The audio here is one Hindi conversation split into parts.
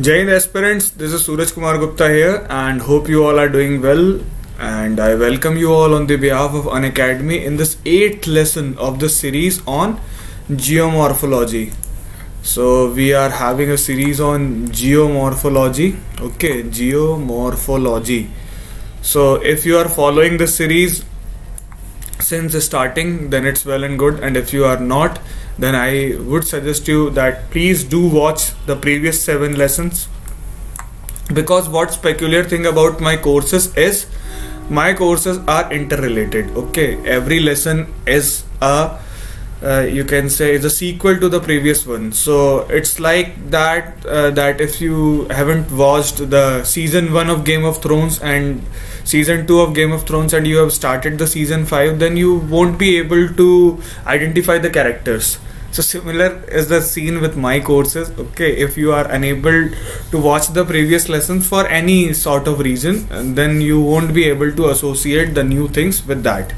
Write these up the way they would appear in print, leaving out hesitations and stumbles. Jai Hind aspirants, this is Suraj Kumar Gupta here and hope you all are doing well, and I welcome you all on the behalf of Unacademy in this 8th lesson of the series on Geomorphology. So we are having a series on Geomorphology, okay, Geomorphology. So if you are following the series since the starting, then it's well and good, and if you are not, then I would suggest you that please do watch the previous 7 lessons, because what's peculiar thing about my courses is my courses are interrelated. Okay, every lesson is a you can say is a sequel to the previous one. So it's like that that if you haven't watched the season 1 of Game of Thrones and season 2 of Game of Thrones and you have started the season 5, then you won't be able to identify the characters. So similar is the scene with my courses. Okay, if you are unable to watch the previous lessons for any sort of reason, then you won't be able to associate the new things with that.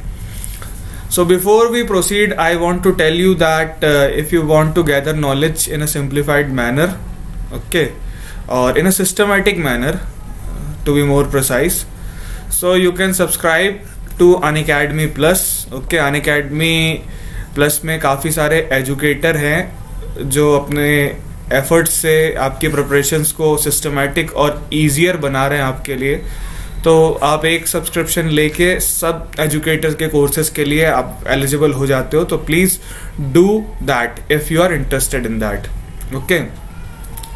So before we proceed, I want to tell you that if you want to gather knowledge in a simplified manner, okay, or in a systematic manner, to be more precise, so you can subscribe to Unacademy Plus. Okay, Unacademy plus में काफ़ी सारे एजुकेटर हैं जो अपने एफर्ट्स से आपके प्रिपरेशंस को सिस्टमेटिक और इजियर बना रहे हैं आपके लिए. तो आप एक सब्सक्रिप्शन लेके सब एजुकेटर्स के कोर्सेज के लिए आप एलिजिबल हो जाते हो. तो please do that if you are interested in that. Okay,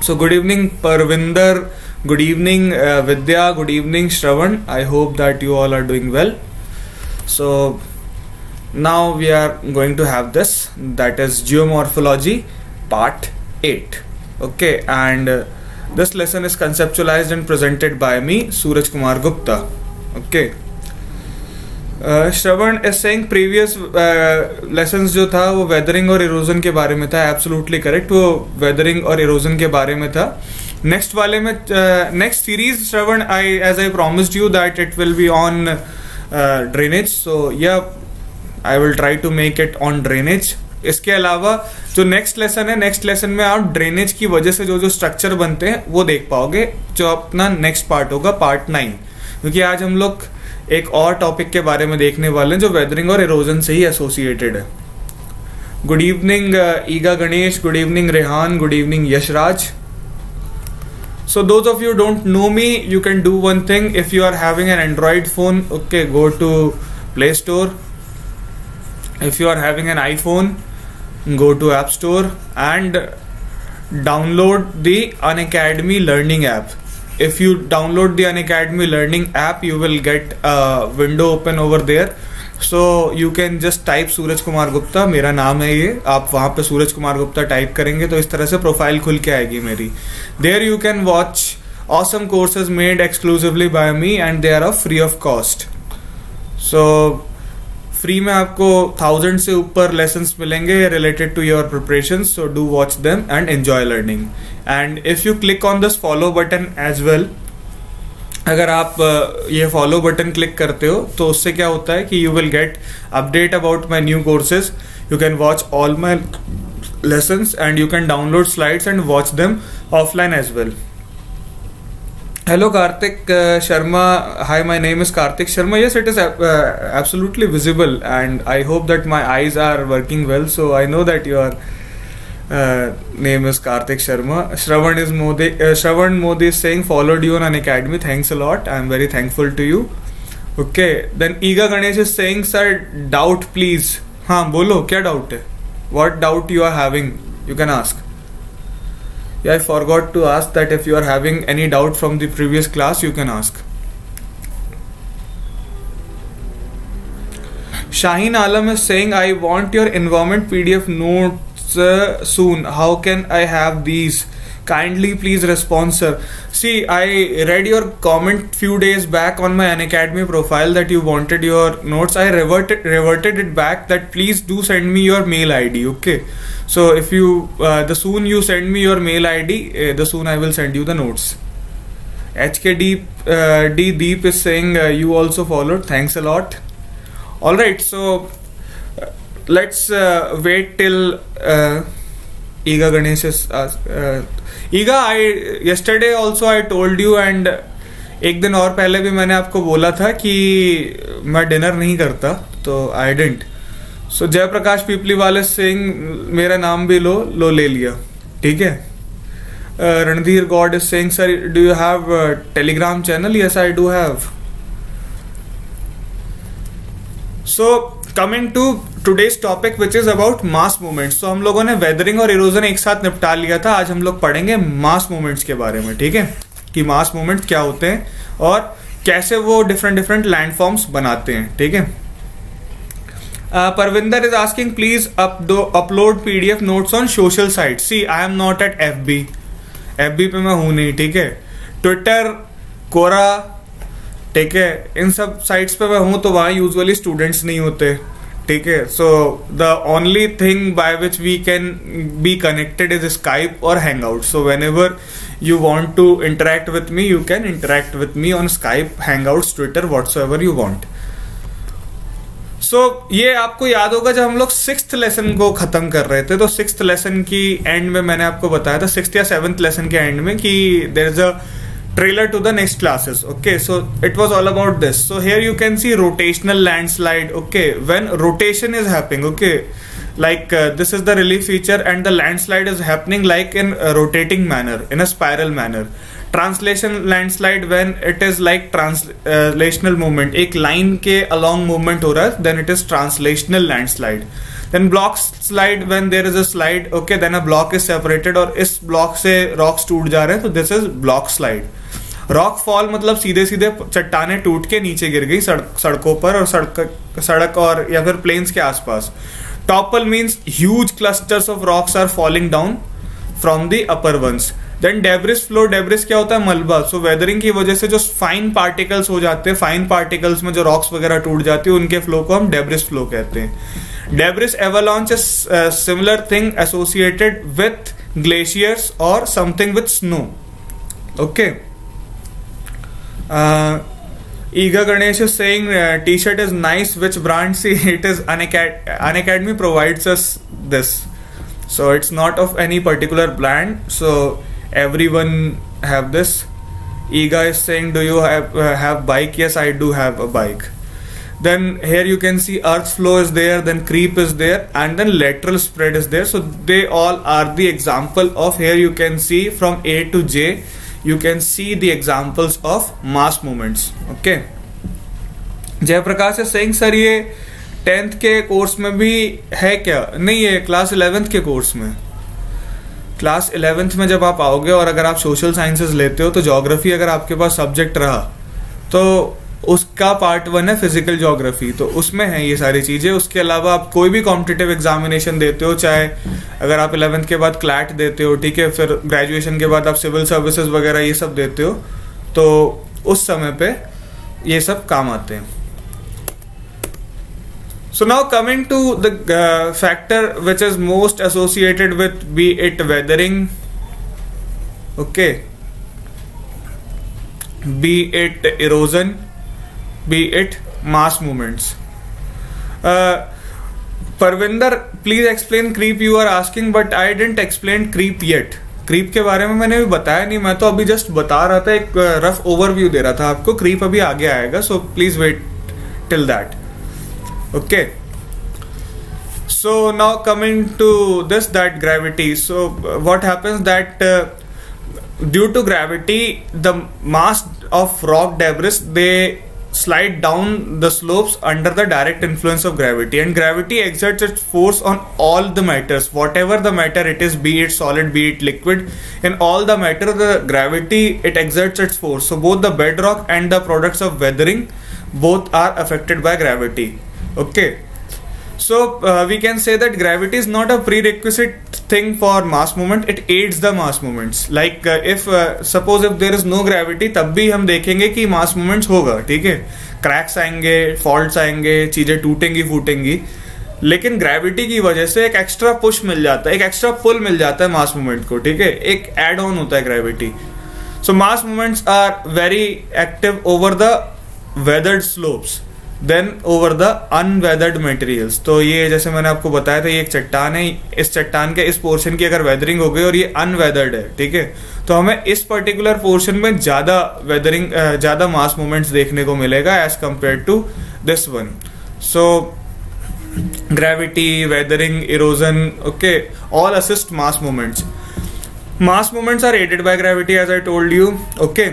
so good evening Parvinder, good evening Vidya, good evening Shravan. I hope that you all are doing well. So now we are going to have this, that is Geomorphology part 8. Okay, and this lesson is conceptualized and presented by me, Suraj Kumar Gupta. Okay, Shravan is saying previous lessons जो था वो weathering और erosion के बारे में था. Absolutely correct, वो weathering और erosion के बारे में था. Next वाले में next series Shravan, as I promised you that it will be on drainage. So yeah, I will try to make it on drainage. इसके अलावा जो नेक्स्ट लेसन है, नेक्स्ट लेसन में आप ड्रेनेज की वजह से जो जो स्ट्रक्चर बनते हैं वो देख पाओगे, जो अपना नेक्स्ट पार्ट होगा पार्ट 9, क्योंकि आज हम लोग एक और टॉपिक के बारे में देखने वाले हैं जो वेदरिंग और इरोजन से ही एसोसिएटेड है. गुड इवनिंग ईगा Ganesh, good evening Rehan, good evening Yashraj. So those of you don't know me, you can do one thing. If you are having an Android phone, okay, go to Play Store. If you are having an iPhone, go to App Store and download the Unacademy Learning app. If you download the Unacademy Learning app, you will get a window open over there. So you can just type Suraj Kumar Gupta, मेरा नाम है ये, आप वहाँ पर सूरज कुमार गुप्ता टाइप करेंगे तो इस तरह से प्रोफाइल खुल के आएगी मेरी. There you can watch awesome courses made exclusively by me and they are free of cost. So free में आपको 1000 से ऊपर लेसन्स मिलेंगे related to your preparation. So do watch them and enjoy learning. And if you click on this follow button as well, अगर आप ये फॉलो बटन क्लिक करते हो तो उससे क्या होता है कि you will get update about my new courses, you can watch all my lessons and you can download slides and watch them offline as well. Hello Karthik Sharma, hi, my name is Karthik Sharma. Yes, it is absolutely visible and I hope that my eyes are working well, so I know that your name is Karthik Sharma. Shravan Modi is saying followed you on Unacademy, thanks a lot, I am very thankful to you. Okay, then Ega Ganesh is saying sir doubt please. हाँ बोलो क्या doubt है, what doubt you are having, you can ask. Yeah, I forgot to ask that if you are having any doubt from the previous class, you can ask. Shaheen Alam is saying, I want your environment PDF notes soon. How can I have these? Kindly please respond, sir. See, I read your comment few days back on my Unacademy profile that you wanted your notes. I reverted it back that please do send me your mail ID. Okay, so if you the soon you send me your mail ID, the soon I will send you the notes. HKD D Deep is saying you also followed. Thanks a lot. All right, so let's wait till Ega Ganesh is Ega, yesterday also I told you and एक दिन और पहले भी मैंने आपको बोला था कि मैं डिनर नहीं करता, तो I didn't. So Jayprakash Pipliwale Singh, मेरा नाम भी लो ले लिया, ठीक है. Randhir God is saying sir do you have Telegram channel? Yes I do have. So coming to today's topic which is about mass movements. तो हम लोगों ने वेदरिंग और इरोजन एक साथ निपटा लिया था, आज हम लोग पढ़ेंगे मास मूवमेंट्स के बारे में, ठीक है, कि मास मूवमेंट क्या होते हैं और कैसे वो डिफरेंट लैंडफॉर्म्स बनाते हैं, ठीक है. Parvinder is asking please upload PDF notes on social site. See I am not at FB पे मैं हूं नहीं, ठीक है. ट्विटर, कोरा, ठीक है, इन सब साइट्स पे मैं हूं, तो वहां यूजुअली स्टूडेंट्स नहीं होते, ठीक है. So the only thing by which we can be connected is Skype और Hangout. So whenever you want to interact with me, you can interact with me on Skype, Hangouts, Twitter, whatsoever you want. So ये आपको याद होगा जब हम लोग 6th लेसन को खत्म कर रहे थे, तो 6th लेसन की एंड में मैंने आपको बताया था, 6th या 7th लेसन के एंड में, कि there is a trailer to the next classes. Okay, so it was all about this. So here you can see rotational landslide. Okay, when rotation is happening, okay, like this is the relief feature and the landslide is happening like in a rotating manner, in a spiral manner. Translation landslide, when it is like translational movement, ek line ke along movement ho raha, then it is translational landslide. Then block slide, when there is a slide, okay, then a block is separated or is block se rocks toot ja rahe, so this is block slide. Rock fall मतलब सीधे सीधे चट्टाने टूट के नीचे गिर गई सड़कों पर और सड़क और या फिर प्लेन्स के आसपास. Topple means huge clusters of rocks are falling down from the upper ones. Then debris flow, debris क्या होता है? मलबा. So weathering की वजह से जो fine particles हो जाते हैं, fine particles में जो rocks वगैरह टूट जाती है, उनके flow को हम debris flow कहते हैं. Debris avalanche is similar thing associated with glaciers or something with snow. Okay. Ega Ganesh is saying t-shirt is nice, which brand? See, it is Unacademy provides us this, so it's not of any particular brand, so everyone have this. Ega is saying do you have bike? Yes, I do have a bike. Then here you can see earth flow is there, then creep is there, and then lateral spread is there. So they all are the example of, here you can see from A to J you can see the examples of mass movements. Okay, Jayaprakash is saying sir ये 10th के कोर्स में भी है क्या? नहीं, ये क्लास 11th के कोर्स में, क्लास 11th में जब आप आओगे और अगर आप सोशल साइंसेस लेते हो तो जोग्राफी अगर आपके पास सब्जेक्ट रहा तो उसका पार्ट 1 है फिजिकल जोग्राफी, तो उसमें है ये सारी चीज़ें. उसके अलावा आप कोई भी कॉम्पिटिटिव एग्जामिनेशन देते हो, चाहे अगर आप 11th के बाद क्लैट देते हो, ठीक है, फिर ग्रेजुएशन के बाद आप सिविल सर्विसेज वगैरह ये सब देते हो, तो उस समय पे ये सब काम आते हैं. So now coming to the factor which is most associated with, be it weathering, okay, be it erosion, be it mass movements. Parvinder, please explain creep. You are asking, but I didn't explain creep yet. Creep के बारे में मैंने भी बताया नहीं, मैं तो अभी जस्ट बता रहा था, एक रफ ओवरव्यू दे रहा था आपको. creep अभी आगे आएगा, so please wait till that. Okay. So now coming to this, that gravity. So what happens that due to gravity, the mass of rock debris they slide down the slopes under the direct influence of gravity, and gravity exerts its force on all the matters, whatever the matter it is, be it solid, be it liquid, in all the matter the gravity it exerts its force. So both the bedrock and the products of weathering, both are affected by gravity. Okay, so we can say that gravity is not a prerequisite thing for mass movement, it aids the mass movements. Like if suppose if there is no gravity, तब भी हम देखेंगे कि mass movements होगा, ठीक है, cracks आएंगे, faults आएंगे, चीज़ें टूटेंगी फूटेंगी, लेकिन gravity की वजह से एक extra push मिल जाता है, एक extra pull मिल जाता है mass movement को, ठीक है, एक add on होता है gravity. So mass movements are very active over the weathered slopes. Then over the unweathered materials. तो ये जैसे मैंने आपको बताया था, ये एक चट्टान है, इस चट्टान के इस पोर्शन की अगर वेदरिंग हो गई और ये अनवेदर्ड है, ठीक है, तो हमें इस पर्टिकुलर पोर्शन में ज़्यादा वेदरिंग, ज़्यादा मास मोमेंट्स देखने को मिलेगा as compare to this one. So gravity, weathering, erosion, okay, all assist mass moments. Mass moments are aided by gravity as I told you, okay.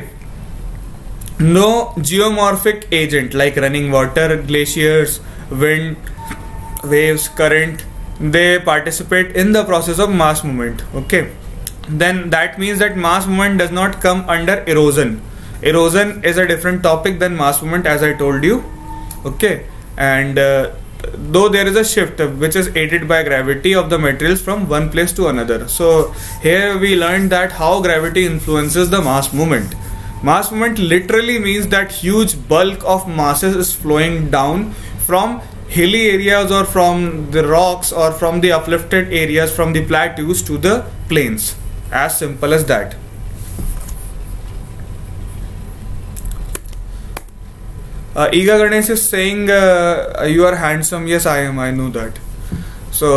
No geomorphic agent like running water, glaciers, wind, waves, current, they participate in the process of mass movement. Okay, then that means that mass movement does not come under erosion. Erosion is a different topic than mass movement, as I told you. Okay, and though there is a shift which is aided by gravity of the materials from one place to another. So here we learned that how gravity influences the mass movement. Mass movement literally means that huge bulk of masses is flowing down from hilly areas or from the rocks or from the uplifted areas, from the plateaus to the plains. As simple as that. Ega Ganesh is saying you are handsome. Yes, I am. I know that. So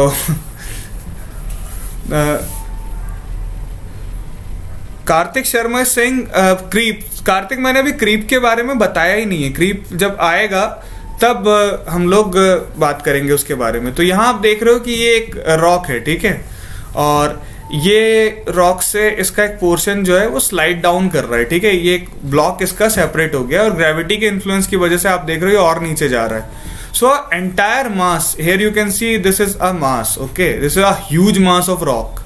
Karthik Sharma Singh creep, Kartik मैंने अभी क्रीप के बारे में बताया ही नहीं है, क्रीप जब आएगा तब हम लोग बात करेंगे उसके बारे में। तो यहाँ आप देख रहे हो कि ये एक रॉक है, ठीक है, और ये रॉक से इसका एक पोर्शन जो है वो स्लाइड डाउन कर रहा है, ठीक है, ये एक ब्लॉक इसका सेपरेट हो गया और ग्रेविटी के इन्फ्लुएंस की वजह से आप देख रहे हो और नीचे जा रहा है। So entire mass, here you can see this is a mass, okay, this is a huge mass of rock,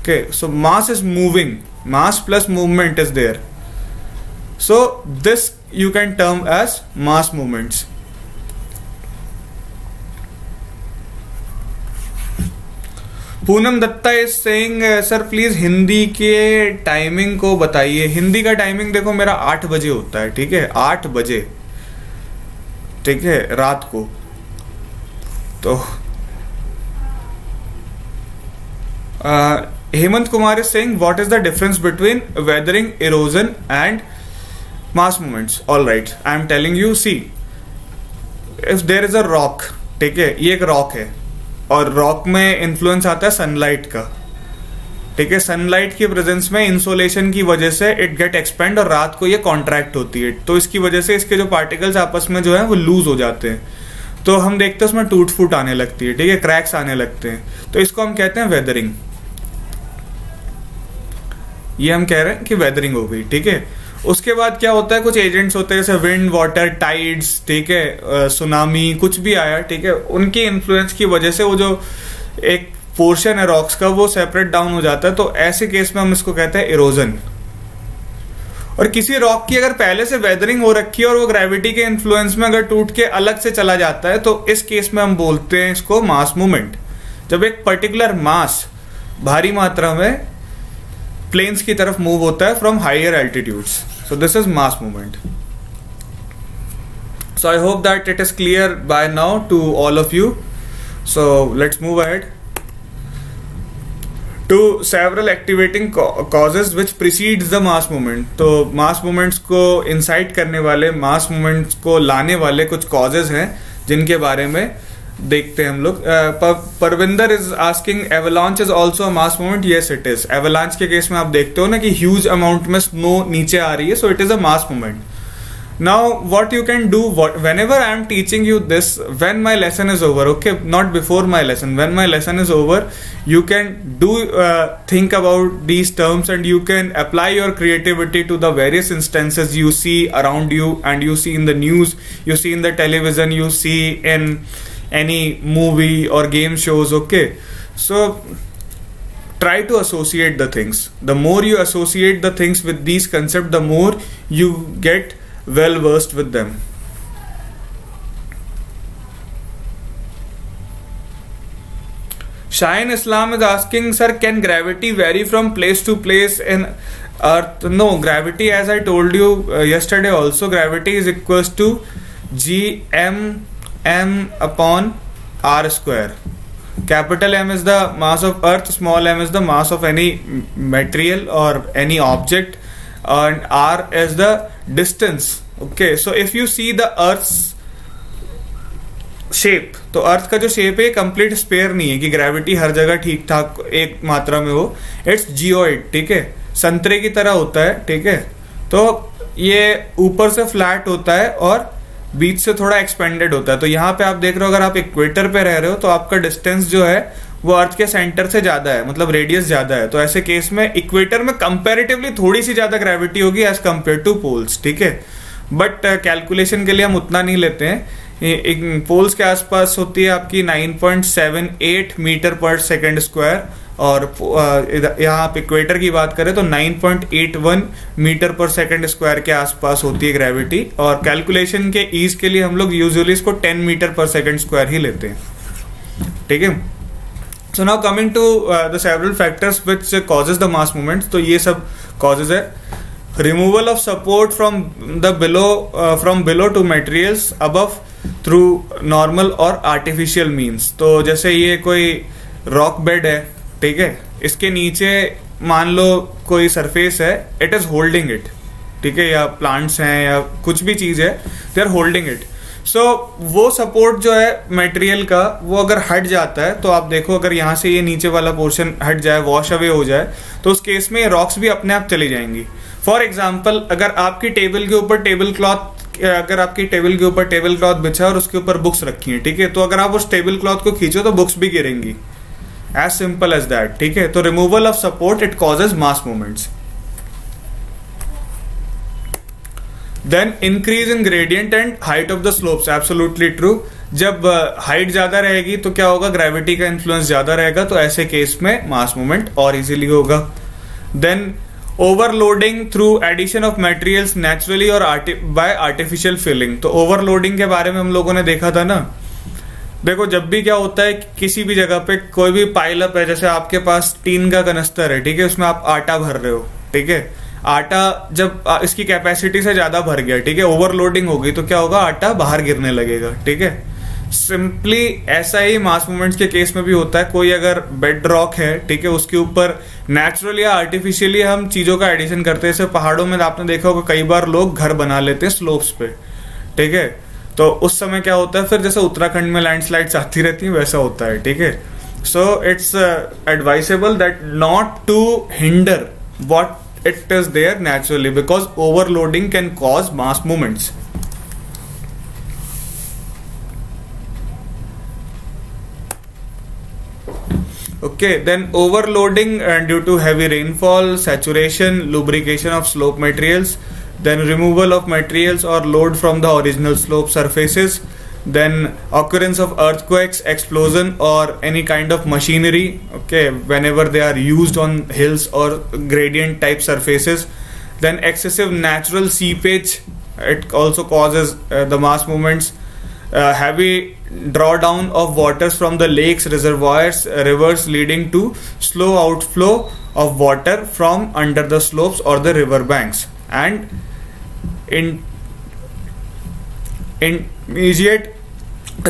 okay, so mass is moving, mass plus movement is there, so this you can term as mass movements. Poonam Dutta is saying sir please Hindi के टाइमिंग को बताइए। हिंदी का टाइमिंग देखो मेरा 8 बजे होता है, ठीक है, 8 बजे, ठीक है, रात को। तो Hemant Kumar is saying what is the difference between weathering, erosion and mass movements. All right, I am telling you, see if there is a rock, ठीक है, ये एक रॉक है और रॉक में इन्फ्लुएंस आता है सनलाइट का, ठीक है, सनलाइट की प्रेजेंस में इंसोलेशन की वजह से इट गेट एक्सपेंड और रात को ये कॉन्ट्रैक्ट होती है, तो इसकी वजह से इसके जो पार्टिकल्स आपस में जो है वो लूज हो जाते हैं, तो हम देखते हैं उसमें टूट फूट आने लगती है, ठीक है, क्रैक्स आने लगते हैं, तो इसको हम कहते हैं वेदरिंग। ये हम कह रहे हैं कि वेदरिंग हो गई, ठीक है। उसके बाद क्या होता है, कुछ एजेंट्स होते हैं जैसे विंड, वाटर, टाइड्स, ठीक है, सुनामी, कुछ भी आया, ठीक है, उनकी इन्फ्लुएंस की वजह से वो जो एक पोर्शन है रॉक्स का वो सेपरेट डाउन हो जाता है, तो ऐसे केस में हम इसको कहते हैं इरोजन। और किसी रॉक की अगर पहले से वेदरिंग हो रखी है और वो ग्रेविटी के इन्फ्लुएंस में अगर टूट के अलग से चला जाता है तो इस केस में हम बोलते हैं इसको मास मूवमेंट। जब एक पर्टिकुलर मास भारी मात्रा में प्लेन्स की तरफ मूव होता है from higher altitudes, so this is mass movement. So I hope that it is clear by now to all of you, so let's move ahead to several activating causes which precedes the mass movement. तो मास मूवमेंट्स को इंसाइट करने वाले, मास मूवमेंट्स को लाने वाले कुछ कॉजेज हैं जिनके बारे में देखते हैं हम लोग। Parvinder is asking avalanche is also mass movement. Yes it is. Avalanche के केस में आप देखते हो ना कि ह्यूज अमाउंट में स्नो नीचे आ रही है, so it is a mass movement. Now what you can do whenever I am teaching you this, when my lesson is over, okay, not before my lesson, when my lesson is over you can do think about these terms and you can apply your creativity to the various instances you see around you and you see in the news, you see in the television, you see in any movie or game shows, okay, so try to associate the things. The more you associate the things with these concepts, the more you get well versed with them. Shain Alam is asking, sir, can gravity vary from place to place in Earth? No, gravity, as I told you yesterday also, gravity is equals to m upon r square. Capital M is the mass of Earth, small m is the mass of any material or any object, and r is the distance. Okay, so if you see the Earth's shape, तो अर्थ का जो शेप है कंप्लीट स्पेयर नहीं है कि ग्रेविटी हर जगह ठीक ठाक एक मात्रा में हो, इट्स जियोइड, ठीक है, संतरे की तरह होता है, ठीक है। तो ये ऊपर से फ्लैट होता है और बीच से थोड़ा एक्सपेंडेड होता है। तो यहाँ पे आप देख रहे हो, अगर आप इक्वेटर पे रह रहे हो तो आपका डिस्टेंस जो है वो अर्थ के सेंटर से ज़्यादा है, मतलब रेडियस ज़्यादा है। तो ऐसे केस में इक्वेटर में कंपैरेटिवली थोड़ी सी ज़्यादा ग्रेविटी होगी एज कम्पेयर टू पोल्स, ठीक है, बट कैलकुलेशन के लिए हम उतना नहीं लेते हैं। पोल्स के आसपास होती है आपकी 9.78 मीटर पर सेकेंड स्क्वायर, और यहाँ आप इक्वेटर की बात करें तो 9.81 मीटर पर सेकंड स्क्वायर के आसपास होती है ग्रेविटी। और कैलकुलेशन के ईज के लिए हम लोग यूजुअली इसको 10 मीटर पर सेकंड स्क्वायर ही लेते हैं, ठीक है। So now coming to the several factors which causes the mass movements, तो ये सब कॉजेज है। Removal of support from below to materials above through normal और आर्टिफिशियल मीन्स। तो जैसे ये कोई रॉक बेड है, ठीक है, इसके नीचे मान लो कोई सरफेस है, इट इज होल्डिंग इट, ठीक है, या प्लांट्स हैं या कुछ भी चीज है, they are holding it. So वो सपोर्ट जो है मटेरियल का, वो अगर हट जाता है, तो आप देखो अगर यहाँ से ये नीचे वाला पोर्शन हट जाए, वॉश अवे हो जाए, तो उस केस में रॉक्स भी अपने आप चली जाएंगी। फॉर एग्जाम्पल, अगर आपकी टेबल के ऊपर टेबल क्लॉथ बिछा और उसके ऊपर बुक्स रखी है, ठीक है, तो अगर आप उस टेबल क्लॉथ को खींचो तो बुक्स भी गिरेंगी, एज सिंपल एज दैट, ठीक है। तो removal of support, it causes mass movements. Then increase in gradient and height of the slopes, absolutely true. जब हाइट ज्यादा रहेगी तो क्या होगा, ग्रेविटी का इन्फ्लुएंस ज्यादा रहेगा, तो ऐसे केस में मास मूवमेंट और इजीली होगा। Then overloading through addition of materials naturally और बाय आर्टिफिशियल फिलिंग। तो ओवरलोडिंग के बारे में हम लोगों ने देखा था ना, देखो जब भी क्या होता है कि किसी भी जगह पे कोई भी पाइलअप है, जैसे आपके पास टीन का कनस्तर है, ठीक है, उसमें आप आटा भर रहे हो, ठीक है, आटा जब इसकी कैपेसिटी से ज़्यादा भर गया, ठीक है, ओवरलोडिंग होगी तो क्या होगा, आटा बाहर गिरने लगेगा, ठीक है। सिंपली ऐसा ही मास मूवमेंट्स के केस में भी होता है। कोई अगर बेड रॉक है, ठीक है, उसके ऊपर नेचुरली या आर्टिफिशियली हम चीज़ों का एडिशन करते हैं। जैसे पहाड़ों में आपने देखा होगा कई बार लोग घर बना लेते हैं स्लोप्स पे, ठीक है, तो उस समय क्या होता है, फिर जैसे उत्तराखंड में लैंडस्लाइड्स आती रहती हैं वैसा होता है, ठीक है। So it's advisable that not to hinder what it is there naturally, because overloading can cause mass movements. Okay, then overloading due to heavy rainfall, saturation, lubrication of slope materials, then removal of materials or load from the original slope surfaces, then occurrence of earthquakes, explosion or any kind of machinery, okay, whenever they are used on hills or gradient type surfaces, then excessive natural seepage, it also causes the mass movements, heavy drawdown of waters from the lakes, reservoirs, rivers, leading to slow outflow of water from under the slopes or the river banks, and immediate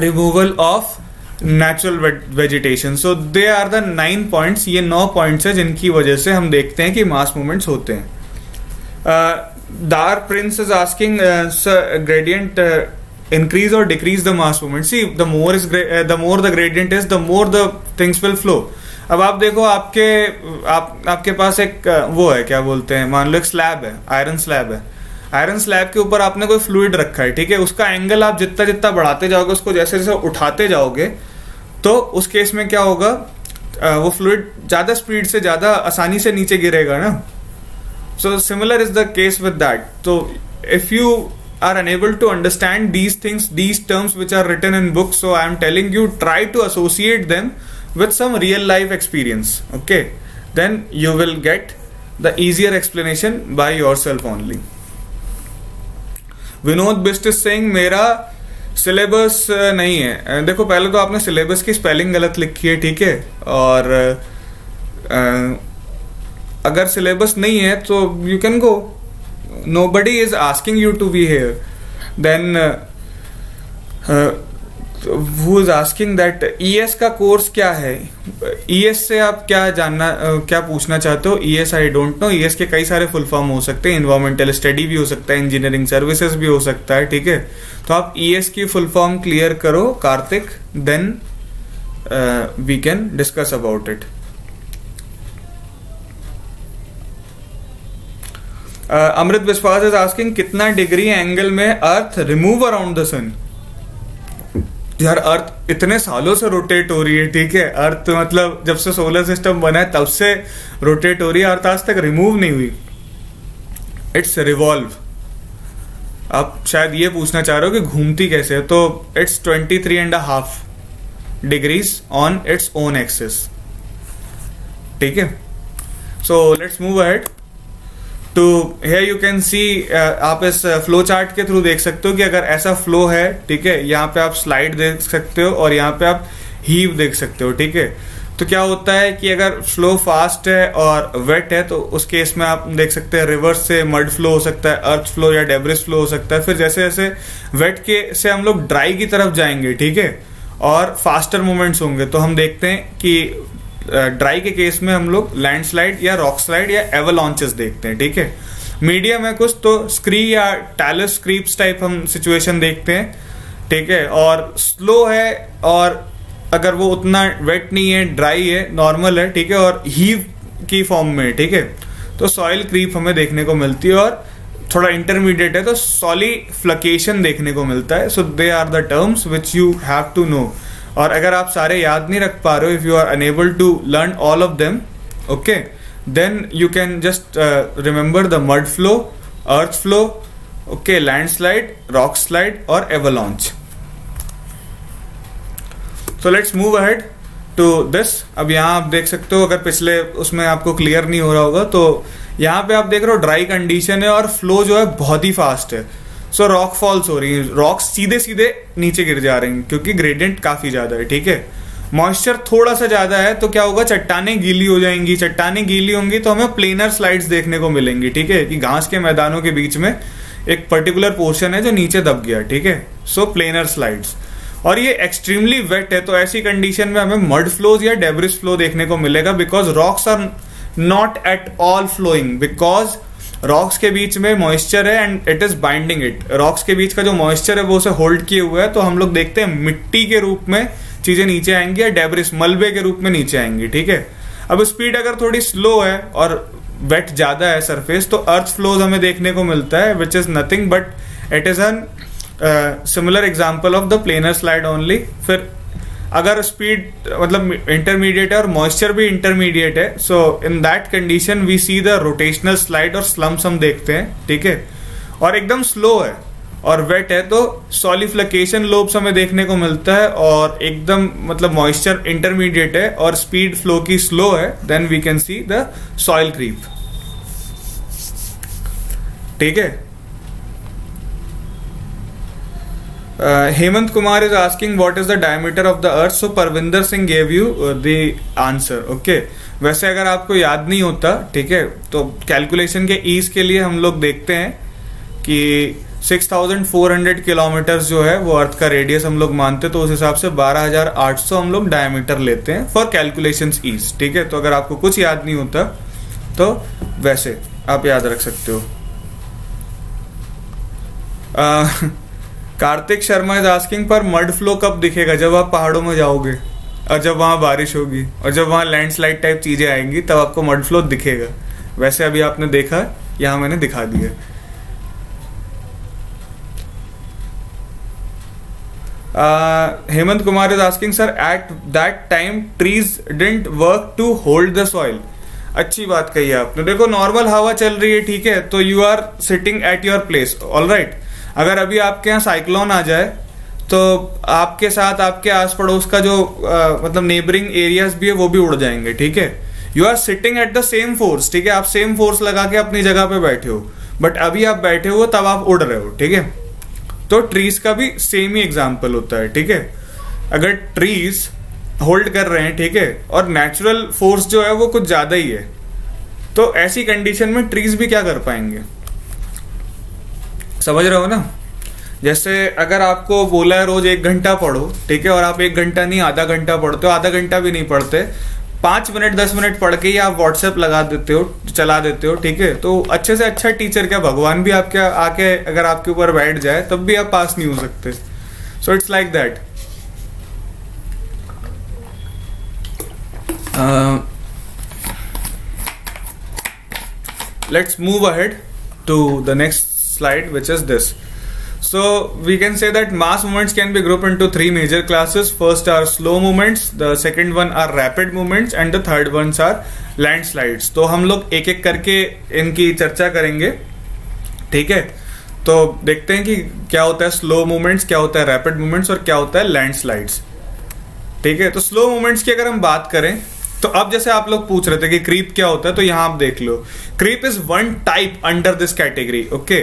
removal of natural vegetation. So they are the 9 points, ये 9 पॉइंट्स हैं जिनकी वजह से हम देखते हैं कि मास मूवमेंट्स होते हैं। Dar Prince is asking, sir, gradient increase or decrease the mass movement? See, the more the gradient is, the more the things will flow. अब आप देखो आपके पास एक वो है, क्या बोलते हैं, मान लो एक स्लैब है, आयरन स्लैब है, आयरन स्लैब के ऊपर आपने कोई फ्लूइड रखा है, ठीक है, उसका एंगल आप जितना जितना बढ़ाते जाओगे, उसको जैसे जैसे उठाते जाओगे, तो उस केस में क्या होगा, वो फ्लूइड ज़्यादा स्पीड से ज़्यादा आसानी से नीचे गिरेगा ना। So similar is the case with that. तो if you are unable to understand these things, these terms which are written in books, so I am telling you, try to associate them with some real life experience, okay, then you will get the easier explanation by yourself only. Vinod Bisht is saying मेरा syllabus नहीं है। देखो पहले तो आपने syllabus की spelling गलत लिखी है, ठीक है, और अगर syllabus नहीं है तो you can go, nobody is asking you to be here. Then who is asking that ES का कोर्स क्या है, ES से आप क्या जानना, क्या पूछना चाहते हो। ES I don't know, ES के कई सारे फुल फॉर्म हो सकते हैं, इन्वायरमेंटल स्टडी भी हो सकता है, इंजीनियरिंग सर्विसेज भी हो सकता है, ठीक है। तो आप ES की फुल फॉर्म क्लियर करो Kartik, then we can discuss about it. Amrit Vishwas is asking कितना डिग्री एंगल में earth remove around the sun. यार अर्थ इतने सालों से रोटेट हो रही है, ठीक है। अर्थ मतलब जब से सोलर सिस्टम बना है तब से रोटेट हो रही है, अर्थ आज तक रिमूव नहीं हुई, इट्स रिवॉल्व। आप शायद ये पूछना चाह रहे हो कि घूमती कैसे है, तो it's 23.5 degrees on its own axis, ठीक है। सो लेट्स मूव अहेड तो हेयर यू कैन सी, आप इस फ्लो चार्ट के थ्रू देख सकते हो कि अगर ऐसा फ्लो है, ठीक है, यहाँ पे आप स्लाइड देख सकते हो और यहाँ पे आप हीव देख सकते हो, ठीक है। तो क्या होता है कि अगर फ्लो फास्ट है और वेट है तो उस केस में आप देख सकते हैं रिवर्स से मड फ्लो हो सकता है, अर्थ फ्लो या डेब्रिस फ्लो हो सकता है। फिर जैसे जैसे वेट के से हम लोग ड्राई की तरफ जाएंगे, ठीक है, और फास्टर मूवमेंट्स होंगे, तो हम देखते हैं कि ड्राई के केस में हम लोग लैंडस्लाइड या रॉक स्लाइड या एवलॉन्चेस देखते हैं, ठीक है। मीडियम है कुछ तो स्क्री या टैलस क्रीप्स टाइप हम सिचुएशन देखते हैं, ठीक है। और स्लो है और अगर वो उतना वेट नहीं है, ड्राई है, नॉर्मल है, ठीक है, और हीव की फॉर्म में है, ठीक है, तो सॉइल क्रीप हमें देखने को मिलती है। और थोड़ा इंटरमीडिएट है तो सॉलिफ्लकेशन देखने को मिलता है। So they are the terms which you have to know. और अगर आप सारे याद नहीं रख पा रहे हो, if you are unable to learn all of them, okay, then you can just remember the mud flow, earth flow, okay, landslide, rock slide और avalanche. So let's move ahead to this. अब यहाँ आप देख सकते हो, अगर पिछले उसमें आपको क्लियर नहीं हो रहा होगा तो यहाँ पे आप देख रहे हो ड्राई कंडीशन है और फ्लो जो है बहुत ही फास्ट है। सो रॉक फॉल्स हो रही है, रॉक्स सीधे सीधे नीचे गिर जा रहे हैं क्योंकि ग्रेडियंट काफ़ी ज़्यादा है, ठीक है। मॉइस्चर थोड़ा सा ज़्यादा है तो क्या होगा, चट्टानें गीली हो जाएंगी, चट्टानें गीली होंगी तो हमें प्लेनर स्लाइड्स देखने को मिलेंगी, ठीक है, कि घास के मैदानों के बीच में एक पर्टिकुलर पोर्शन है जो नीचे दब गया, ठीक है, सो प्लेनर स्लाइड्स। और ये एक्सट्रीमली वेट है तो ऐसी कंडीशन में हमें मड फ्लोज या डेब्रिस फ्लो देखने को मिलेगा, because rocks are not at all flowing, because rocks के बीच में मॉइस्चर है and it is binding it. Rocks के बीच का जो मॉइस्चर है वो उसे होल्ड किए हुए है, तो हम लोग देखते हैं मिट्टी के रूप में चीजें नीचे आएंगी या डेब्रिस मलबे के रूप में नीचे आएंगी, ठीक है। अब स्पीड अगर थोड़ी स्लो है और वेट ज्यादा है सरफेस तो अर्थ फ्लोज हमें देखने को मिलता है, which is nothing but it is an similar example of the planar slide only. फिर अगर स्पीड मतलब इंटरमीडिएट है और मॉइस्चर भी इंटरमीडिएट है, so in that condition we see the rotational slide और स्लम्स हम देखते हैं, ठीक है। और एकदम स्लो है और वेट है तो सॉलिफ्लकेशन लोब्स हमें देखने को मिलता है, और एकदम मतलब मॉइस्चर इंटरमीडिएट है और स्पीड फ्लो की स्लो है, then we can see the soil creep, ठीक है। Himant Kumar is asking what is the diameter of the earth, so Parvinder Singh gave you the answer, okay। वैसे अगर आपको याद नहीं होता, ठीक है, तो कैलकुलेशन के ईज के लिए हम लोग देखते हैं कि 6,400 किलोमीटर जो है वो अर्थ का रेडियस हम लोग मानते हैं, तो उस हिसाब से 12,800 हम लोग डायमीटर लेते हैं फॉर कैलकुलेशन ईज, ठीक है। तो अगर आपको कुछ याद नहीं होता तो वैसे आप याद रख सकते हो। कार्तिक शर्मा इज आस्किंग पर मड फ्लो कब दिखेगा, जब आप पहाड़ों में जाओगे और जब वहाँ बारिश होगी और जब वहाँ लैंडस्लाइड टाइप चीज़ें आएंगी तब आपको मड फ्लो दिखेगा। वैसे अभी आपने देखा, यहाँ मैंने दिखा दिया। Hemant Kumar is asking sir at that time trees didn't work to hold the soil. अच्छी बात कही आपने। देखो नॉर्मल हवा चल रही है, ठीक है, तो you are sitting at your place, all right. अगर अभी आपके यहाँ साइक्लोन आ जाए तो आपके साथ आपके आस पड़ोस का जो मतलब नेबरिंग एरियाज भी है वो भी उड़ जाएंगे, ठीक है। You are sitting at the same force, ठीक है, आप सेम फोर्स लगा के अपनी जगह पे बैठे हो, बट अभी आप बैठे हो तब आप उड़ रहे हो, ठीक है। तो ट्रीज का भी सेम ही एग्जाम्पल होता है, ठीक है। अगर ट्रीज होल्ड कर रहे हैं, ठीक है, और नेचुरल फोर्स जो है वो कुछ ज़्यादा ही है, तो ऐसी कंडीशन में ट्रीज भी क्या कर पाएंगे, समझ रहे हो ना। जैसे अगर आपको बोला है रोज 1 घंटा पढ़ो, ठीक है, और आप 1 घंटा नहीं आधा घंटा पढ़ते हो, आधा घंटा भी नहीं पढ़ते, 5 मिनट 10 मिनट पढ़ के ही आप व्हाट्सएप लगा देते हो, चला देते हो, ठीक है, तो अच्छे से अच्छा टीचर क्या भगवान भी आपके आके अगर आपके ऊपर बैठ जाए तब भी आप पास नहीं हो सकते. So it's like that. Let's move ahead to the next slide, which is this. So we can say that mass movements can be grouped into 3 major classes. First are slow movements, the second one are rapid movements, and the third ones are landslides. तो हम लोग एक एक करके इनकी चर्चा करेंगे, ठीक है. तो देखते हैं कि क्या होता है स्लो मूवमेंट्स, क्या होता है रैपिड मूवमेंट्स और क्या होता है लैंडस्लाइड्स, ठीक है. तो स्लो मूवमेंट्स की अगर हम बात करें तो अब जैसे आप लोग पूछ रहे थे कि क्रीप क्या होता है, तो यहां आप देख लो creep is one type under this category, okay,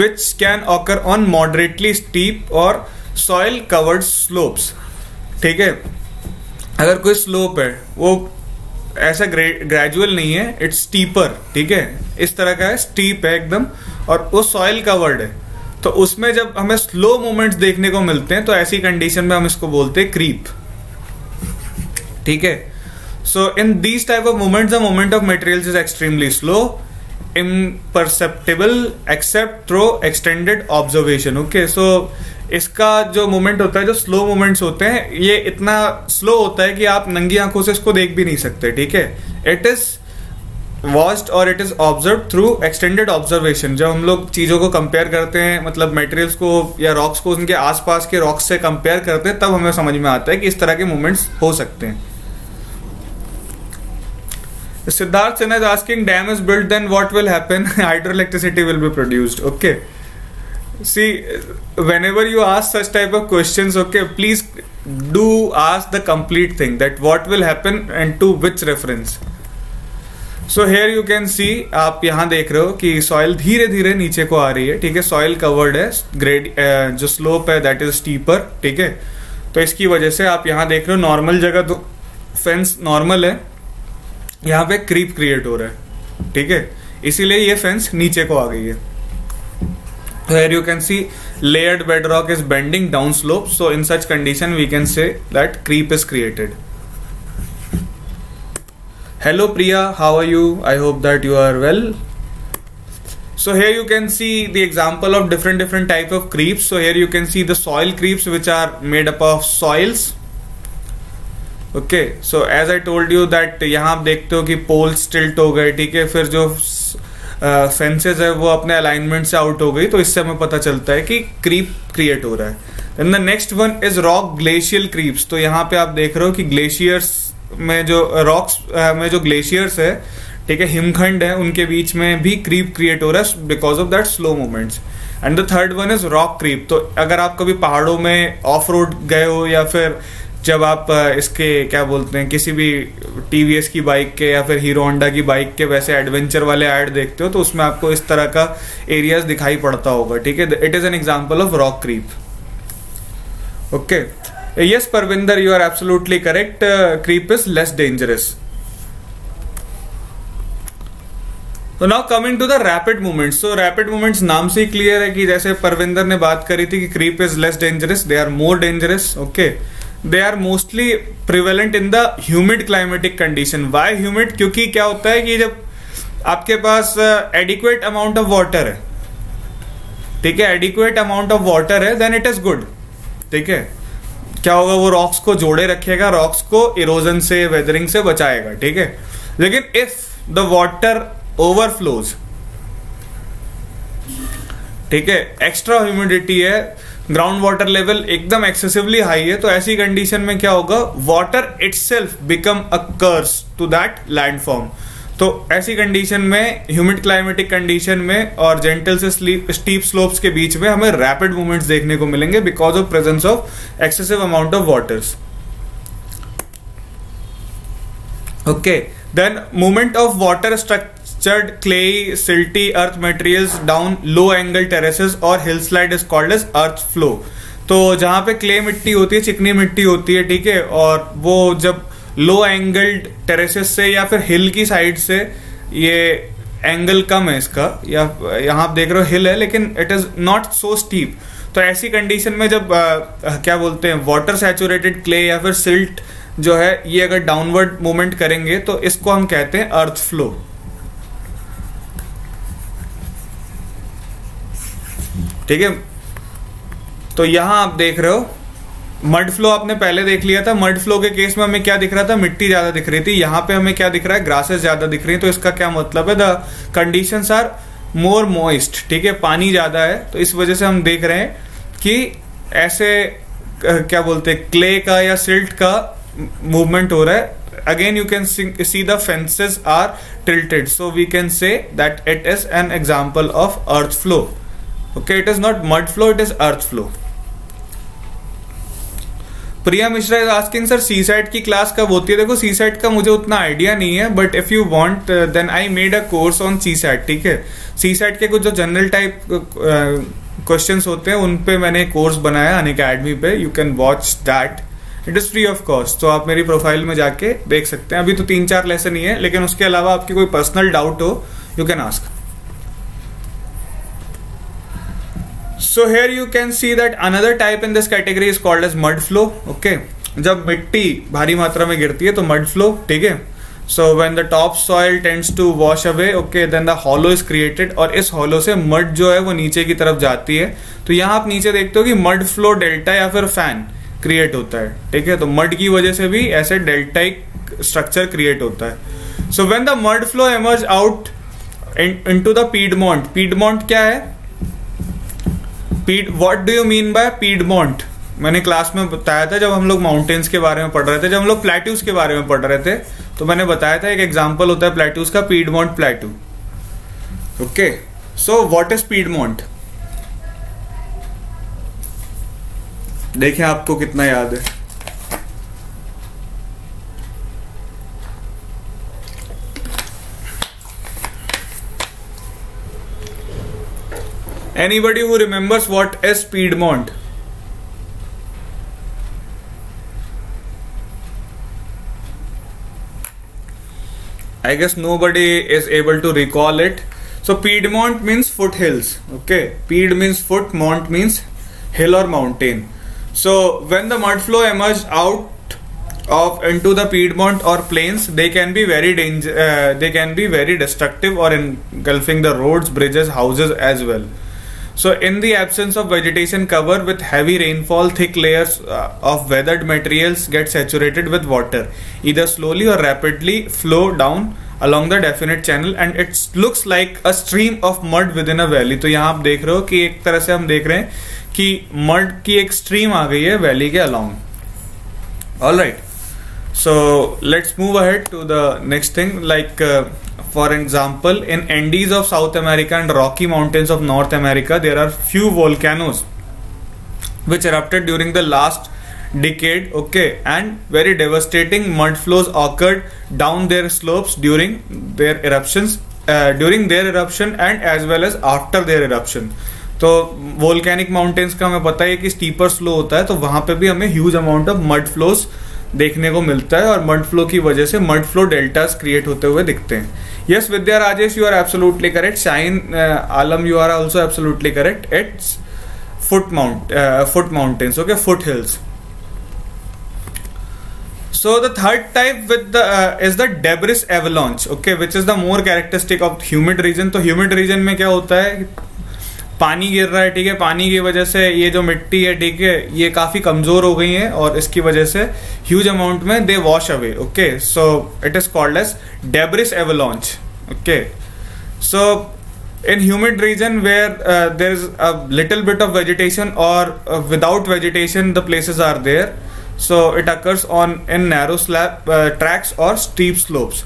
which can occur on moderately steep और सॉइल कवर्ड स्लोप्स, ठीक है. अगर कोई स्लोप है वो ऐसा ग्रेजुअल नहीं है, इट्स स्टीपर, ठीक है, इस तरह का है, स्टीप है एकदम, और वो सॉइल कवर्ड है, तो उसमें जब हमें स्लो मूवमेंट्स देखने को मिलते हैं तो ऐसी कंडीशन में हम इसको बोलते हैं क्रीप, ठीक है. So in these type of movements, the movement of materials is extremely slow, imperceptible, except through extended observation. Okay, so इसका जो मूवमेंट होता है, जो स्लो मूवमेंट्स होते हैं, ये इतना स्लो होता है कि आप नंगी आंखों से इसको देख भी नहीं सकते, ठीक है. It is watched और it is observed through extended observation. जब हम लोग चीज़ों को कंपेयर करते हैं, मतलब मटेरियल्स को या रॉक्स को उनके आसपास के रॉक्स से कंपेयर करते हैं, तब हमें समझ में आता है कि इस तरह के मूवमेंट्स हो सकते हैं. Siddharth Chana is asking, dam is built, then what will happen? Hydroelectricity will be produced. Okay. See, whenever you ask such type of questions, okay, please do ask the complete thing, that what will happen and to which reference. So here you can see, आप यहाँ देख रहे हो कि soil धीरे धीरे नीचे को आ रही है, ठीक है, soil covered है, grade जो slope है that is steeper, ठीक है. तो इसकी वजह से आप यहाँ देख रहे हो normal जगह तो fence normal है, यहाँ पे क्रीप क्रिएट हो रहा है, ठीक है, इसीलिए ये फेंस नीचे को आ गई है. Here you can see layered bedrock is bending down slope, so in such condition we can say that creep is created. Hello Priya, how are you? I hope that you are well. So here you can see the example of different type of creeps. So here you can see the soil creeps, which are made up of soils. Okay, so as I told you that यहाँ आप देखते हो कि पोल्स टिल्ट हो गए, ठीक है, फिर जो फेंसेज है वो अपने अलाइनमेंट से आउट हो गई, तो इससे हमें पता चलता है कि क्रीप क्रिएट हो रहा है. And the next one is rock glacial creeps. तो यहाँ पे आप देख रहे हो कि ग्लेशियर्स में जो रॉक्स में जो ग्लेशियर्स है, ठीक है, हिमखंड है, उनके बीच में भी क्रीप क्रिएट हो रहा है because of that slow movements. And the third one is rock creep. तो अगर आप कभी पहाड़ों में ऑफ रोड गए हो या फिर जब आप इसके क्या बोलते हैं किसी भी TVS की बाइक के या फिर हीरो होंडा की बाइक के वैसे एडवेंचर वाले ऐड देखते हो, तो उसमें आपको इस तरह का एरियाज दिखाई पड़ता होगा, ठीक है. It is an example of rock creep. Okay, yes Parvinder, you are absolutely correct, creep is less dangerous. तो now coming to the rapid movements. So rapid movements नाम से ही क्लियर है कि जैसे परविंदर ने बात करी थी कि creep is less dangerous, they are more dangerous. Okay, they are mostly prevalent in the humid climatic condition. Why humid? क्योंकि क्या होता है कि जब आपके पास एडिक्वेट अमाउंट ऑफ वाटर है, ठीक है, एडिक्वेट अमाउंट ऑफ वाटर है, देन इट इज गुड, ठीक है. क्या होगा, वो रॉक्स को जोड़े रखेगा, रॉक्स को इरोजन से वेदरिंग से बचाएगा, ठीक है. लेकिन इफ द वाटर ओवरफ्लोज, ठीक है, एक्स्ट्रा ह्यूमिडिटी है, ग्राउंड वाटर लेवल एकदम एक्सेसिवली हाई है, तो ऐसी कंडीशन में क्या होगा, water itself become a curse to that landform. तो ऐसी कंडीशन में, ह्यूमिड क्लाइमेटिक कंडीशन में और जेंटल से स्टीप स्लोप्स के बीच में हमें रैपिड मूवमेंट्स देखने को मिलेंगे because of presence of excessive amount of waters. Okay, then movement of water structured clayey silty earth materials down low angle terraces और hill slide is called as earth flow. तो जहाँ पे क्ले मिट्टी होती है, चिकनी मिट्टी होती है, ठीक है, और वो जब लो एंगल्ड टेरेसेस से या फिर हिल की साइड से, ये एंगल कम है इसका, या यहाँ आप देख रहे हो हिल है लेकिन it is not so steep, तो ऐसी कंडीशन में जब क्या बोलते हैं वाटर सैचुरेटेड क्ले या फिर सिल्ट जो है ये अगर डाउनवर्ड मूवमेंट करेंगे तो इसको हम कहते हैं अर्थ फ्लो। ठीक है, तो यहां आप देख रहे हो मड फ्लो आपने पहले देख लिया था। मड फ्लो के केस में हमें क्या दिख रहा था, मिट्टी ज्यादा दिख रही थी। यहाँ पे हमें क्या दिख रहा है, ग्रासेस ज्यादा दिख रही है। तो इसका क्या मतलब है, the conditions are more moist. ठीक है, पानी ज्यादा है, तो इस वजह से हम देख रहे हैं कि ऐसे क्या बोलते हैं क्ले का या सिल्ट का मूवमेंट हो रहा है। Again you can see the fences are tilted, so we can say that it is an example of earth flow. Okay, it is not mud flow, it is earth flow. Priya Mishra is asking sir C-SAT की क्लास कब होती है। देखो C-SAT का मुझे उतना आइडिया नहीं है, but if you want then I made a course on C-SAT। ठीक है, C-SAT के कुछ जो जनरल टाइप क्वेश्चंस होते हैं उन पे मैंने कोर्स बनाया अनअकैडमी पे, you can watch that, it is free of cost. तो आप मेरी प्रोफाइल में जाके देख सकते हैं। अभी तो 3-4 लेसन ही है, लेकिन उसके अलावा आपकी कोई पर्सनल डाउट हो you can ask. So here you can see that another type in this category is called as mud flow. Okay, जब मिट्टी भारी मात्रा में गिरती है तो mud flow. ठीक है, so when the top soil tends to wash away, okay, then the hollow is created, और इस hollow से mud जो है वो नीचे की तरफ जाती है। तो यहाँ आप नीचे देखते हो कि mud flow delta या फिर fan create होता है। ठीक है, तो mud की वजह से भी ऐसे deltaic structure create होता है। So when the mud flow emerge out into the Piedmont, Piedmont क्या है, what do you mean by Piedmont. मैंने क्लास में बताया था जब हम लोग माउंटेन्स के बारे में पढ़ रहे थे, जब हम लोग प्लेट्यूज के बारे में पढ़ रहे थे, तो मैंने बताया था एक एग्जाम्पल होता है प्लेट्यूज का, Piedmont plateau. Okay, so what is Piedmont, देखिए आपको कितना याद है। Anybody who remembers what is Piedmont? I guess nobody is able to recall it. So Piedmont means foothills. Okay, Pied means foot, Mont means hill or mountain. So when the mud flow emerges out of into the Piedmont or plains, they can be very very destructive or engulfing the roads, bridges, houses as well. So in the absence of vegetation cover with heavy rainfall, thick layers of weathered materials get saturated with water, either slowly or rapidly flow down along the definite channel and it looks like a stream of mud within a valley. तो यहाँ आप देख रहे हो कि एक तरह से हम देख रहे हैं कि mud की एक stream आ गई है valley के along. All right, so let's move ahead to the next thing, like for example in Andes of South America and Rocky Mountains of North America there are few volcanoes which erupted during the last decade, okay, and very devastating mud flows occurred down their slopes during their eruptions and as well as after their eruption. तो volcanic mountains का हमें पता है कि steeper slope होता है, तो वहाँ पे भी हमें huge amount of mud flows देखने को मिलता है और मड फ्लो की वजह से मड फ्लो डेल्टास क्रिएट होते हुए दिखते हैं। Yes Vidya Rajesh, you are absolutely correct. Shine Alam, you are also absolutely correct. It's foot mountains, okay, foot hills. So the third type with the is the debris avalanche, okay, which is the more characteristic of humid region. तो humid region में क्या होता है, पानी गिर रहा है। ठीक है, पानी की वजह से ये जो मिट्टी है, ठीक है, ये काफ़ी कमज़ोर हो गई है और इसकी वजह से ह्यूज अमाउंट में they wash away. Okay, so it is called as debris avalanche. Okay, so in humid region where there is a little bit of vegetation और without vegetation the places are there, so it occurs on in narrow slab tracks और steep slopes.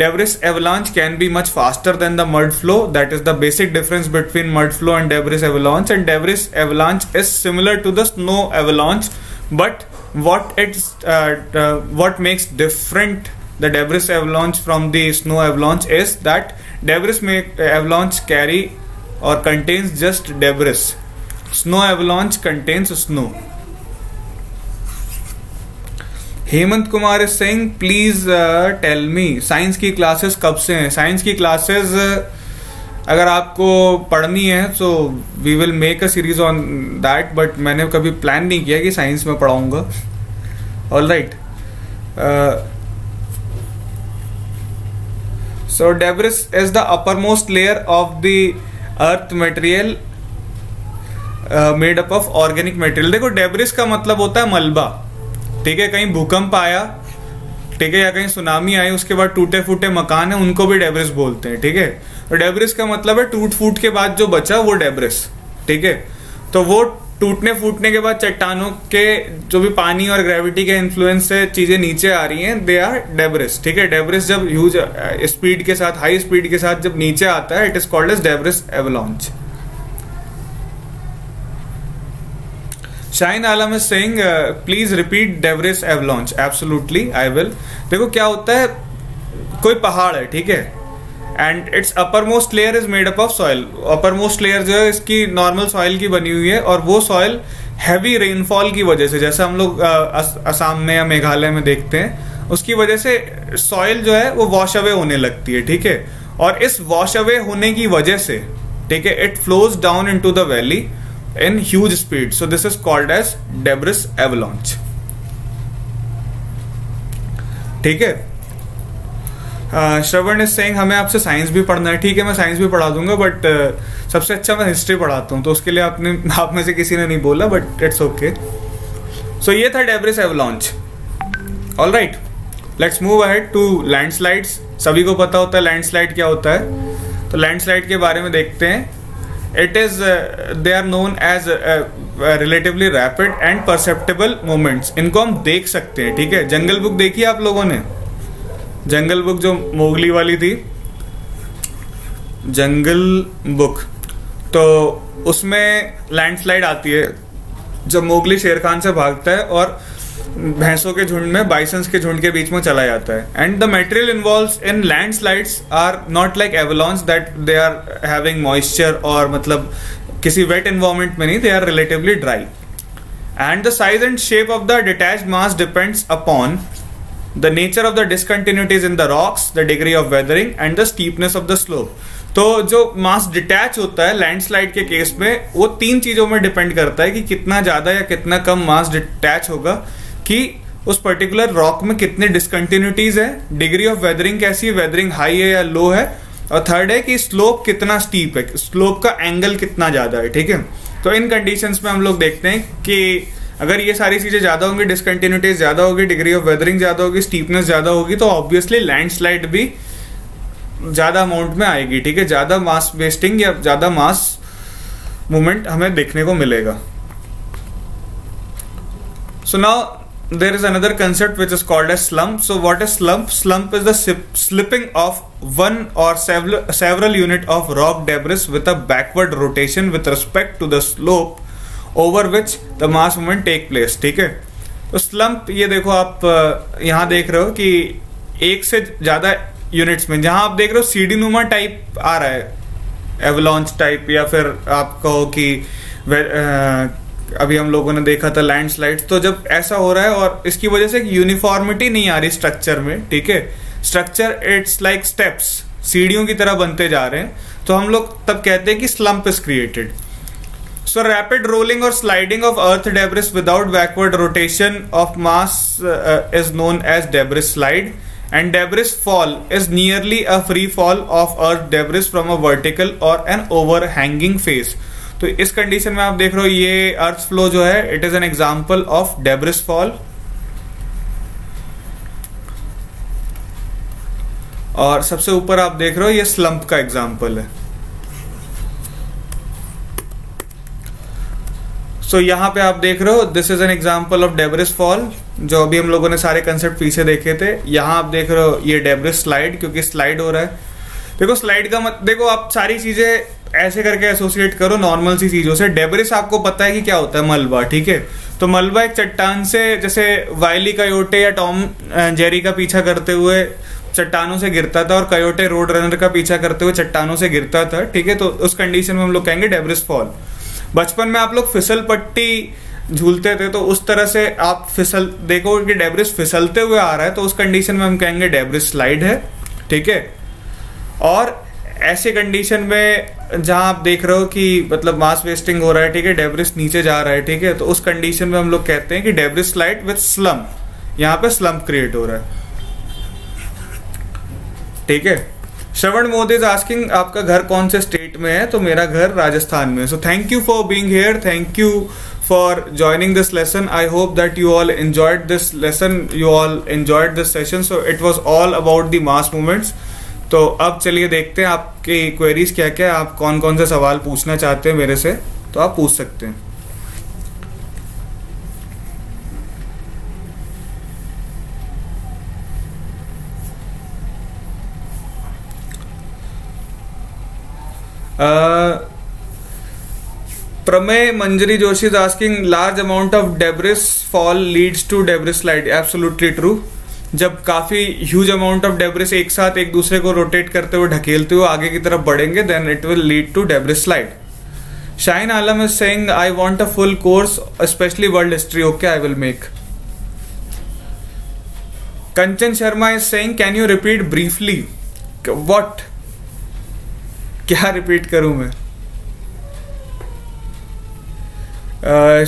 Debris avalanche can be much faster than the mud flow. That is the basic difference between mud flow and debris avalanche. And debris avalanche is similar to the snow avalanche, but what makes different the debris avalanche from the snow avalanche is that debris avalanche carry or contains just debris. Snow avalanche contains snow. Hemant Kumar Singh, please tell me science की क्लासेस कब से हैं। साइंस की क्लासेस अगर आपको पढ़नी है तो we will make a series on that, but मैंने कभी प्लान नहीं किया कि साइंस में पढ़ाऊँगा। All right, so debris is the uppermost layer of the earth material made up of organic material। देखो debris का मतलब होता है मलबा, ठीक है। कहीं भूकंप आया, ठीक है, या कहीं सुनामी आई, उसके बाद टूटे फूटे मकान है उनको भी डेब्रिस बोलते हैं, ठीक है। और डेब्रिस का मतलब है टूट फूट के बाद जो बचा वो डेब्रिस, ठीक है। तो वो टूटने फूटने के बाद चट्टानों के जो भी पानी और ग्रेविटी के इन्फ्लुएंस से चीजें नीचे आ रही हैं, दे आर डेब्रिस, ठीक है। डेब्रिस जब ह्यूज स्पीड के साथ, हाई स्पीड के साथ जब नीचे आता है, it is called as debris avalanche. Shine Alam is saying please repeat debris avalanche. Absolutely I will. देखो क्या होता है, कोई पहाड़ है, ठीक है, and it's upper most layer is made up of soil. Upper most layer जो है इसकी नॉर्मल सॉइल की बनी हुई है, और वो सॉइल हैवी रेनफॉल की वजह से, जैसे हम लोग असम में या मेघालय में देखते हैं, उसकी वजह से सॉइल जो है वो वॉश अवे होने लगती है, ठीक है। और इस वॉश अवे होने की वजह से, ठीक है, it flows down in to the valley in huge speed, so this is called as debris avalanche, ठीक है। श्रवण इज सेइंग हमें आपसे साइंस भी पढ़ना है, ठीक है, मैं साइंस भी पढ़ा दूंगा, बट सबसे अच्छा मैं हिस्ट्री पढ़ाता हूँ, तो उसके लिए आपने, आप में से किसी ने नहीं बोला, बट इट्स ओके। सो ये था debris avalanche. All right, let's move ahead to landslides. सभी को पता होता है लैंडस्लाइड क्या होता है, तो लैंडस्लाइड के बारे में देखते हैं। It is they are known as relatively rapid and perceptible movements। इनको हम देख सकते हैं, ठीक है। जंगल बुक देखी आप लोगों ने? जंगल बुक जो मोगली वाली थी, जंगल बुक, तो उसमें लैंडस्लाइड आती है जब मोगली शेर खान से भागता है और भैंसों के झुंड में, बाइसंस के झुंड के बीच में चला जाता है। And the material involve in landslides are not like avalanches that they are having moisture, और मतलब किसी वेट एनवायरमेंट में नहीं, they are relatively dry. And the size and shape of the detached mass depends upon the nature of the discontinuities in the rocks, the degree of weathering and the steepness of the slope. तो जो मास डिटैच होता है लैंडस्लाइड के केस में, वो तीन चीज़ों में डिपेंड करता है कि कितना ज़्यादा या कितना कम मास डिटैच होगा, कि उस पर्टिकुलर रॉक में कितने डिसकंटिन्यूटीज है, डिग्री ऑफ वेदरिंग कैसी है, वेदरिंग हाई है या लो है, और थर्ड है कि स्लोप कितना स्टीप है, स्लोप का एंगल कितना ज़्यादा है, ठीक है। तो इन कंडीशंस में हम लोग देखते हैं कि अगर ये सारी चीज़ें ज़्यादा होंगी, डिसकंटिन्यूटीज ज़्यादा होगी, डिग्री ऑफ वेदरिंग ज़्यादा होगी, स्टीपनेस ज़्यादा होगी, तो ऑब्वियसली लैंडस्लाइड भी ज़्यादा अमाउंट में आएगी, ठीक है। ज़्यादा मास वेस्टिंग या ज़्यादा मास मूवमेंट हमें देखने को मिलेगा। So now there is another concept which is called as slump. So what is slump? Slump is the slipping of one or several unit of rock debris with a backward rotation with respect to the slope over which the mass movement take place, ठीक है। तो slump, ये देखो आप यहाँ देख रहे हो कि एक से ज़्यादा units में, जहाँ आप देख रहे हो सीढ़ी नुमा टाइप आ रहा है avalanche टाइप, या फिर आप कहो कि अभी हम लोगों ने देखा था लैंडस्लाइड्स, तो जब ऐसा हो रहा है और इसकी वजह से यूनिफॉर्मिटी नहीं आ रही स्ट्रक्चर में, ठीक है। स्ट्रक्चर इट्स लाइक स्टेप्स, सीढ़ियों की तरह बनते जा रहे हैं, तो हम लोग तब कहते हैं कि slump is created. So rapid rolling और sliding of earth debris without backward rotation of mass is known as debris slide, and debris fall is nearly a free fall of earth debris from a vertical और एन ओवर हैंगिंग फेस। तो इस कंडीशन में आप देख रहे हो ये अर्थ फ्लो जो है, it is an example of debris fall, और सबसे ऊपर आप देख रहे हो ये स्लंप का एग्जांपल है। सो यहां पे आप देख रहे हो this is an example of debris fall, जो अभी हम लोगों ने सारे कंसेप्ट पीछे देखे थे। यहां आप देख रहे हो ये डेब्रिस स्लाइड, क्योंकि स्लाइड हो रहा है। देखो स्लाइड का मत, देखो आप सारी चीजें ऐसे करके एसोसिएट करो नॉर्मल सी चीज़ों से। डेब्रिस आपको पता है कि क्या होता है, मलबा, ठीक है। तो मलबा एक चट्टान से, जैसे वाइली कयोटे या टॉम जेरी का पीछा करते हुए चट्टानों से गिरता था, और कयोटे रोड रनर का पीछा करते हुए चट्टानों से गिरता था, ठीक है। तो उस कंडीशन में हम लोग कहेंगे डेब्रिस फॉल। बचपन में आप लोग फिसल पट्टी झूलते थे, तो उस तरह से आप फिसल, देखो कि डेब्रिस फिसलते हुए आ रहा है, तो उस कंडीशन में हम कहेंगे डेब्रिस स्लाइड है, ठीक है। और ऐसे कंडीशन में जहाँ आप देख रहे हो कि मतलब मास वेस्टिंग हो रहा है, ठीक है, डेब्रिस नीचे जा रहा है, ठीक है, तो उस कंडीशन में हम लोग कहते हैं कि डेब्रिस स्लाइड विद स्लम्प, यहाँ पे स्लम्प क्रिएट हो रहा है, ठीक है। श्रवण मोदी इज आस्किंग आपका घर कौन से स्टेट में है, तो मेरा घर राजस्थान में है। So thank you for being here, thank you for joining this lesson. I hope that you all enjoyed this lesson, you all enjoyed this session. So it was all about the mass movements. तो अब चलिए देखते हैं आपकी क्वेरीज क्या क्या है, आप कौन कौन से सवाल पूछना चाहते हैं मेरे से, तो आप पूछ सकते हैं। प्रमेय मंजरी Joshi is asking, large amount of debris fall leads to debris slide. Absolutely true. जब काफी huge amount of debris एक साथ एक दूसरे को रोटेट करते हुए ढकेलते हुए आगे की तरफ बढ़ेंगे, then it will lead to debris slide. Shaheen Alam is saying, I want a full course, especially world history. Okay, I will make. Kanchan Sharma is saying, can you repeat briefly? What? क्या रिपीट करूं मैं?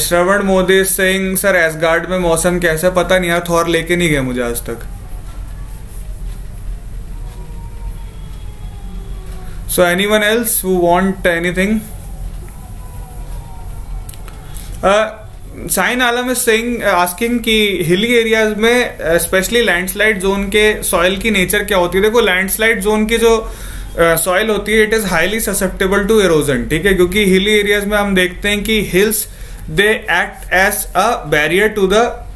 श्रवण मोदी सिंह सर एसगार्ड में मौसम कैसा? पता नहीं यार, थॉर लेके नहीं गए मुझे आज तक। So anyone else who want anything? Shine Alam is saying asking कि हिली एरियाज में स्पेशली लैंडस्लाइड जोन के सॉइल की नेचर क्या होती है। देखो, लैंडस्लाइड जोन की जो सॉइल होती है, it is highly susceptible to erosion, ठीक है, क्योंकि हिली एरियाज में हम देखते हैं कि hills they act as a barrier to the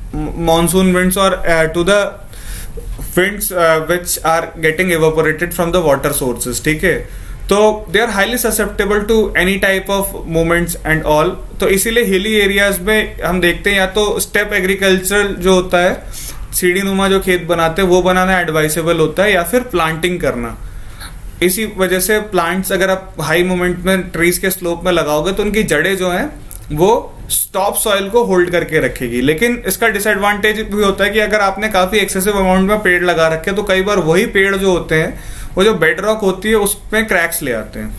monsoon winds और to the winds which are getting evaporated from the water sources, ठीक है। तो they are highly susceptible to any type of movements and all. तो इसीलिए हिली एरियाज में हम देखते हैं या तो स्टेप एग्रीकल्चर जो होता है, सीढ़ी नुमा जो खेत बनाते हैं वो बनाना एडवाइसेबल होता है, या फिर प्लांटिंग करना। इसी वजह से प्लांट्स अगर आप हाई मोमेंट में ट्रीज के स्लोप में लगाओगे तो उनकी जड़ें जो हैं वो टॉप सॉइल को होल्ड करके रखेगी। लेकिन इसका डिसएडवांटेज भी होता है कि अगर आपने काफ़ी एक्सेसिव अमाउंट में पेड़ लगा रखे तो कई बार वही पेड़ जो होते हैं, वो जो बेड रॉक होती है उसमें क्रैक्स ले आते हैं।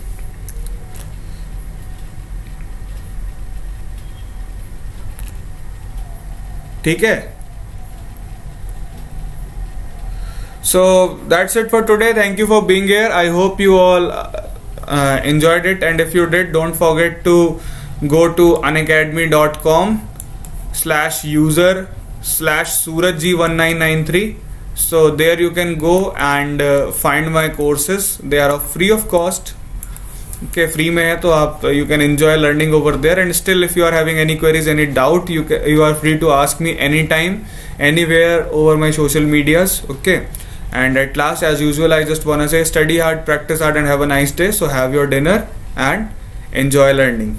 ठीक है, so that's it for today. Thank you for being here. I hope you all enjoyed it, and if you did, don't forget to go to unacademy.com/user/surajji1993. so there you can go and find my courses. They are free of cost. Okay, free mein hai to aap, you can enjoy learning over there. And still, if you are having any queries, any doubt, you are free to ask me anytime, anywhere over my social medias. Okay. And at last, as usual, I just wanna say, study hard, practice hard, and have a nice day. So have your dinner and enjoy learning.